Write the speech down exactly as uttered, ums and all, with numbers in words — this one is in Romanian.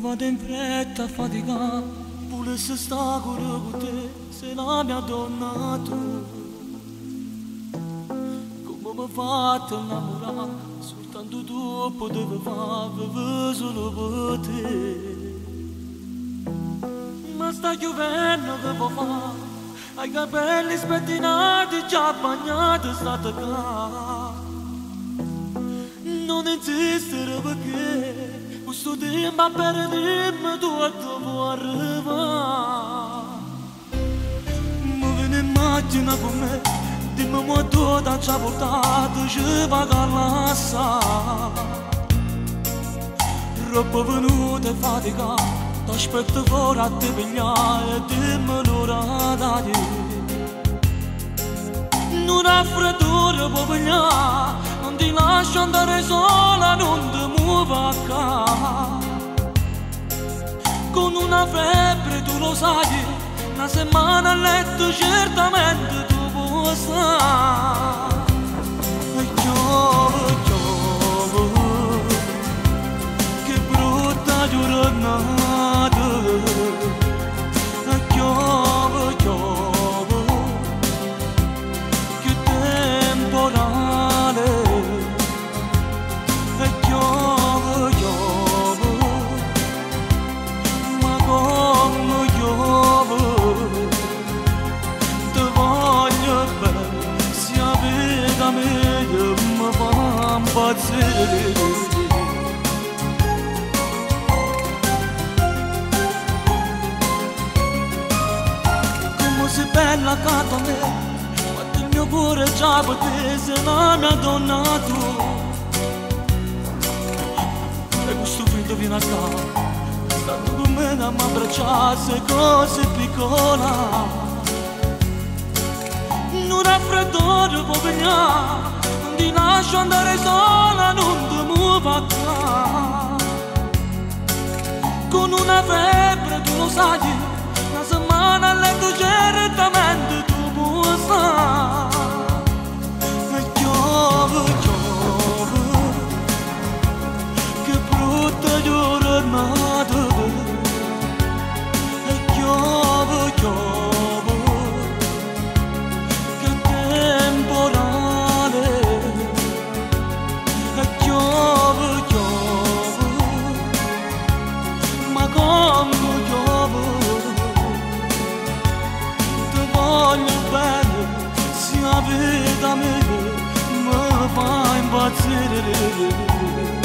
vado in fretta a fatica, volesse sta con te, se la mia donna tu. Come mi fate innamorare, soltanto tu potevi fare solo per te. Ma sta giovane che vuoi fare, ai capelli spettinati, già bagnati, state qua. Non insistere perché questo tempo per dirmi tu a dopo arrivare. Mi viene in macchina con me, dimmi quanto ti ci ha portato, ci paga l'assare. Troppo venuta fatica, ti aspetto fuori a te pigliare, dimmi l'ora da te. Non ha freddore può pigliare, non ti lascio andare sola, non ti muova qua. Con una febbre tu lo sai, una settimana a letto certamente tu puoi stare. Giove, giove, che brutta giornata. Giove, giove, che temporale. What's come sei bella accanto a me, quanto il mio cuore già potesse la mia donna tu. E questo freddo viene a casa, stando con me da mi abbracciasse così piccola. Non ha freddore può venire, ti lascio andare sola, non ti muova qua. Con una febbre tu lo sai, una settimana a letto certamente tu puoi stare. E giove, giove, che brutta giornata. E giove, giove, che temporale. Giove, giove, ma come giove, ti voglio bene, se la vita mi fa impazzire.